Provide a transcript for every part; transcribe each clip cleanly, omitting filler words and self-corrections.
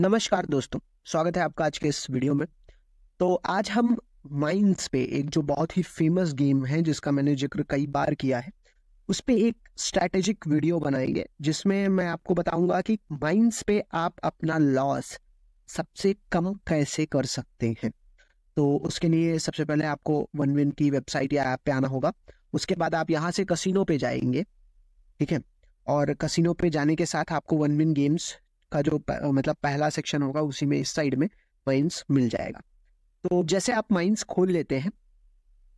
नमस्कार दोस्तों, स्वागत है आपका आज के इस वीडियो में। तो आज हम माइंस पे एक जो बहुत ही फेमस गेम है जिसका मैंने जिक्र कई बार किया है उस पे एक स्ट्रैटेजिक वीडियो बनाएंगे जिसमें मैं आपको बताऊंगा कि माइंस पे आप अपना लॉस सबसे कम कैसे कर सकते हैं। तो उसके लिए सबसे पहले आपको 1Win की वेबसाइट या ऐप पे आना होगा। उसके बाद आप यहाँ से कसिनो पे जाएंगे, ठीक है। और कसिनो पे जाने के साथ आपको 1Win गेम्स का जो पहला सेक्शन होगा उसी में इस साइड में माइंस मिल जाएगा। तो जैसे आप माइंस खोल लेते हैं,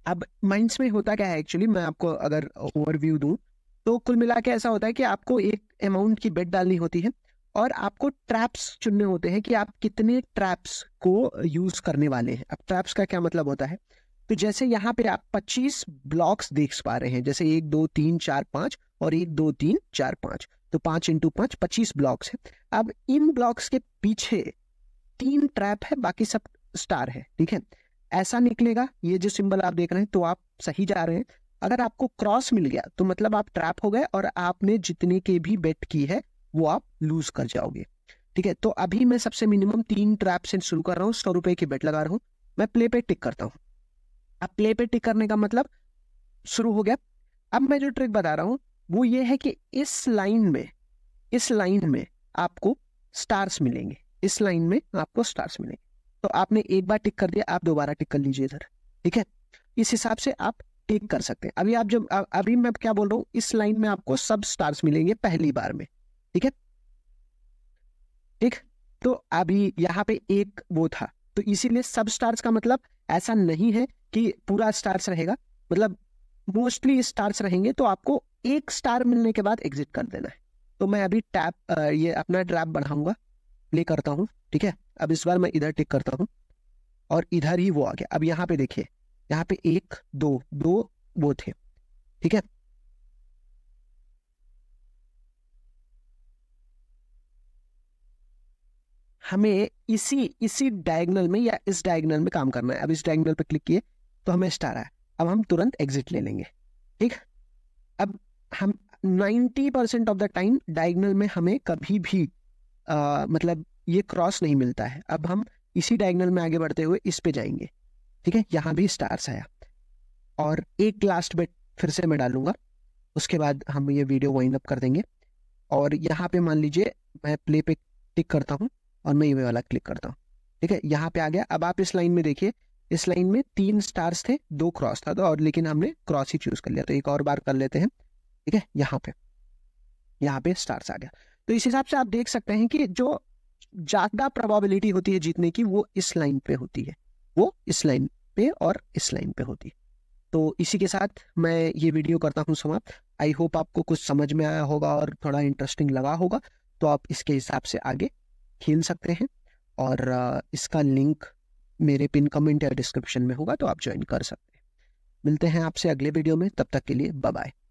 अब माइंस में होता क्या है एक्चुअली, मैं आपको अगर ओवरव्यू दूं तो कुल मिला के ऐसा होता है कि आपको एक अमाउंट की बेट डालनी होती है और आपको ट्रैप्स चुनने होते हैं कि आप कितने ट्रैप्स को यूज करने वाले हैं। अब ट्रैप्स का क्या मतलब होता है, तो जैसे यहाँ पे आप 25 ब्लॉक्स देख पा रहे हैं, जैसे 1 2 3 4 5 और 1 2 3 4 5, तो 5 × 5 25 ब्लॉक्स है। अब इन ब्लॉक्स के पीछे 3 ट्रैप है, बाकी सब स्टार है, ठीक है। ऐसा निकलेगा ये जो सिंबल आप देख रहे हैं, तो आप सही जा रहे हैं। अगर आपको क्रॉस मिल गया तो मतलब आप ट्रैप हो गए और आपने जितने के भी बेट की है वो आप लूज कर जाओगे, ठीक है। तो अभी मैं सबसे मिनिमम 3 ट्रैप से शुरू कर रहा हूँ, 100 रुपए की बेट लगा रहा हूँ। मैं प्ले पे टिक करता हूँ। अब प्ले पे टिक करने का मतलब शुरू हो गया। अब मैं जो ट्रिक बता रहा हूँ वो ये है कि इस लाइन में आपको स्टार्स मिलेंगे, इस लाइन में आपको स्टार्स मिलेंगे। तो आपने एक बार टिक कर दिया, आप दोबारा टिक कर लीजिए इधर, ठीक है। इस हिसाब से आप टिक कर सकते हैं। अभी आप जब अभी मैं क्या बोल रहा हूँ, इस लाइन में आपको सब स्टार्स मिलेंगे पहली बार में, ठीक है। ठीक, तो अभी यहाँ पे एक वो था, तो इसीलिए सब स्टार्स का मतलब ऐसा नहीं है कि पूरा स्टार्स रहेगा, मतलब मोस्टली स्टार्स रहेंगे। तो आपको एक स्टार मिलने के बाद एग्जिट कर देना है। तो मैं अभी टैप ये अपना ट्रैप बढ़ाऊंगा, प्ले करता हूँ, ठीक है। अब इस बार मैं इधर टिक करता हूँ और इधर ही वो आ गया। अब यहाँ पे देखिए, यहाँ पे 1 2 2 वो थे, ठीक है। हमें इसी डायगोनल में या इस डायगोनल में काम करना है। अब इस डायगोनल पे क्लिक किए तो हमें स्टार आया। अब हम तुरंत एग्जिट ले लेंगे, ठीक। अब हम 90% ऑफ द टाइम डायगोनल में हमें कभी भी ये क्रॉस नहीं मिलता है। अब हम इसी डायगोनल में आगे बढ़ते हुए इस पे जाएंगे, ठीक है। यहाँ भी स्टार्स आया और एक लास्ट बेट फिर से मैं डालूंगा, उसके बाद हम ये वीडियो वाइंड अप कर देंगे। और यहाँ पे मान लीजिए मैं प्ले पे टिक करता हूँ और मैं ये वाला क्लिक करता हूँ, ठीक है। यहाँ पे आ गया। अब आप इस लाइन में देखिए, इस लाइन में 3 स्टार्स थे, 2 क्रॉस था, तो और लेकिन हमने क्रॉस ही चूज कर लिया। तो एक और बार कर लेते हैं, ठीक है। यहाँ पे स्टार्स आ गया। तो इस हिसाब से आप देख सकते हैं कि जो ज्यादा प्रोबेबिलिटी होती है जीतने की वो इस लाइन पे होती है, वो इस लाइन पे और इस लाइन पे होती है। तो इसी के साथ मैं ये वीडियो करता हूँ समाप्त। आई होप आपको कुछ समझ में आया होगा और थोड़ा इंटरेस्टिंग लगा होगा। तो आप इसके हिसाब से आगे खेल सकते हैं और इसका लिंक मेरे पिन कमेंट या डिस्क्रिप्शन में होगा, तो आप ज्वाइन कर सकते हैं। मिलते हैं आपसे अगले वीडियो में, तब तक के लिए बाय बाय।